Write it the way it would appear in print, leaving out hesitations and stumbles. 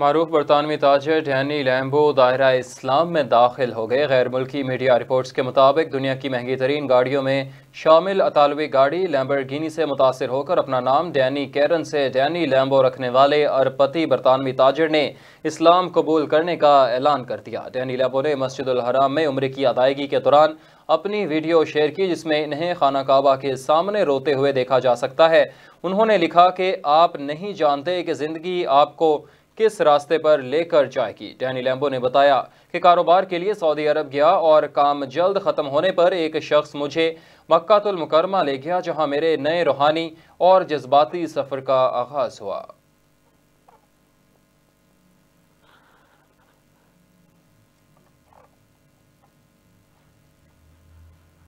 मारूफ बरतानवी ताजर Danny Lambo दायरा इस्लाम में दाखिल हो गए। गैर मुल्की मीडिया रिपोर्ट्स के मुताबिक दुनिया की महंगी तरीन गाड़ियों में शामिल अतालवी गाड़ी लैम्बोर्गिनी से मुतासर होकर अपना नाम डैनी कैरन से डैनी लैम्बो रखने वाले अरबपति बरतानवी ताजर ने इस्लाम कबूल करने का ऐलान कर दिया। डैनी लैम्बो ने मस्जिद अल हराम में उम्रे की अदायगी के दौरान अपनी वीडियो शेयर की, जिसमें इन्हें खाना काबा के सामने रोते हुए देखा जा सकता है। उन्होंने लिखा कि आप नहीं जानते कि ज़िंदगी आपको किस रास्ते पर लेकर जाएगी। डैनी लैम्बो ने बताया कि कारोबार के लिए सऊदी अरब गया और काम जल्द ख़त्म होने पर एक शख्स मुझे मक्का तुल मुकर्रमा ले गया, जहां मेरे नए रूहानी और जज्बाती सफ़र का आगाज़ हुआ।